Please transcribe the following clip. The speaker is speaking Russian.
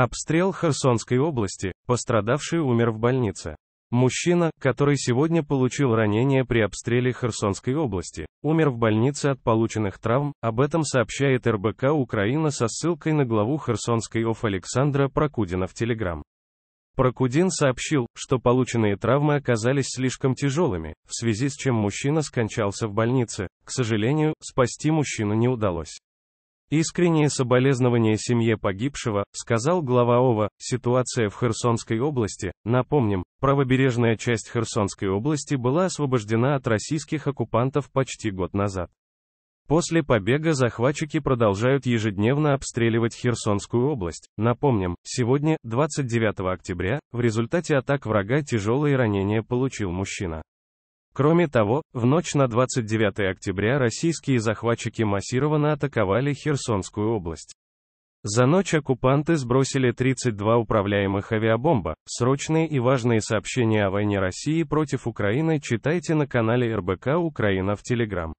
Обстрел Херсонской области, пострадавший умер в больнице. Мужчина, который сегодня получил ранение при обстреле Херсонской области, умер в больнице от полученных травм, об этом сообщает РБК Украина со ссылкой на главу Херсонской ОВА Александра Прокудина в Телеграм. Прокудин сообщил, что полученные травмы оказались слишком тяжелыми, в связи с чем мужчина скончался в больнице. К сожалению, спасти мужчину не удалось. «Искренние соболезнования семье погибшего», — сказал глава ОВА. Ситуация в Херсонской области, напомним, правобережная часть Херсонской области была освобождена от российских оккупантов почти год назад. После побега захватчики продолжают ежедневно обстреливать Херсонскую область. Напомним, сегодня, 29 октября, в результате атак врага тяжелые ранения получил мужчина. Кроме того, в ночь на 29 октября российские захватчики массированно атаковали Херсонскую область. За ночь оккупанты сбросили 32 управляемых авиабомба. Срочные и важные сообщения о войне России против Украины читайте на канале РБК Украина в Телеграм.